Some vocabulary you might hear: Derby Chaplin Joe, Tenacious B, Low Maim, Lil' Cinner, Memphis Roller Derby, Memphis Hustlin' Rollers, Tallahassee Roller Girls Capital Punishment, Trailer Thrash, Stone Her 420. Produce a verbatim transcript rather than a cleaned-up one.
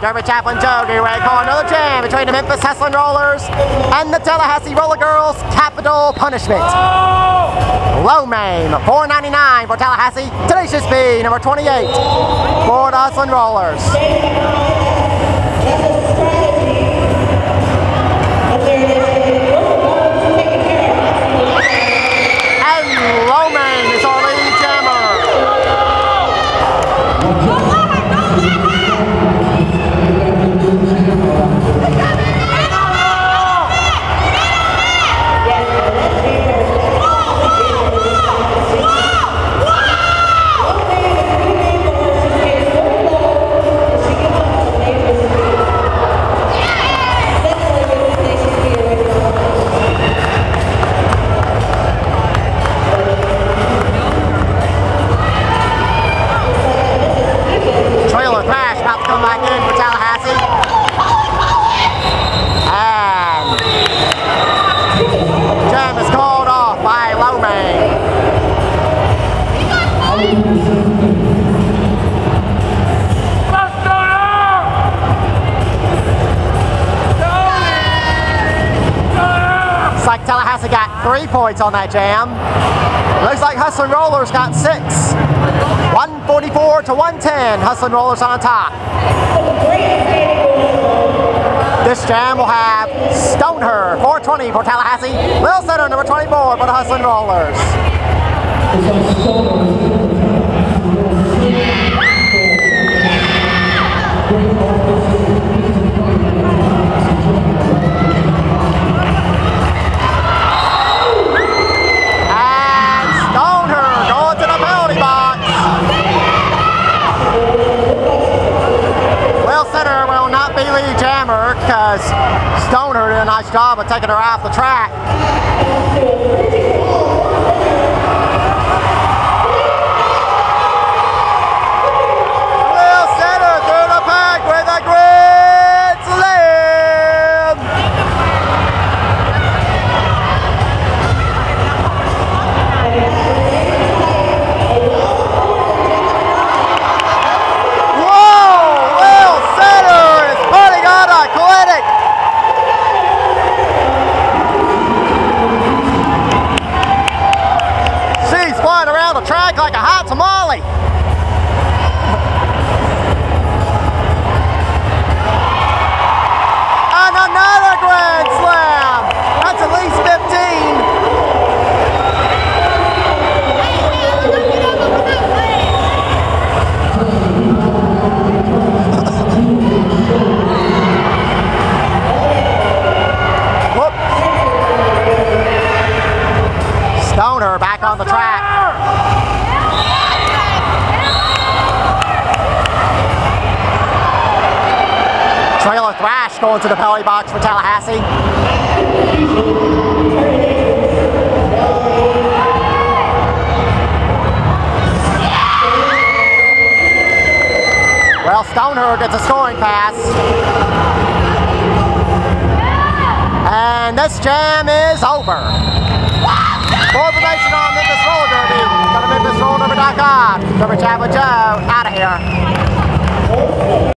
Derby Chaplin Joe, getting ready to call another jam between the Memphis Hustlin' Rollers and the Tallahassee Roller Girls Capital Punishment. Low Maim, four ninety-nine for Tallahassee. Tenacious B, number twenty-eight, for the Hustlin' Rollers. Like Tallahassee got three points on that jam. Looks like Hustlin' Rollers got six. one forty-four to one ten, Hustlin' Rollers on top. This jam will have Stone Her four twenty for Tallahassee. Lil' Cinner, number twenty-four for the Hustlin' Rollers. Because Stoner did a nice job of taking her off the track. Lil' Cinner through the pack with a great slam. Whoa! Lil' Cinner is putting on a clinic. Track like a hot tamale. And another grand slam. That's at least fifteen. Whoops. Stoner back on the track. Trailer Thrash going to the penalty box for Tallahassee. Yeah! Well, Stone Her gets a scoring pass. And this jam is over. More information on Memphis Roller Derby. Go to Memphis Roller Derby dot com. Derby Chaplain Joe out of here.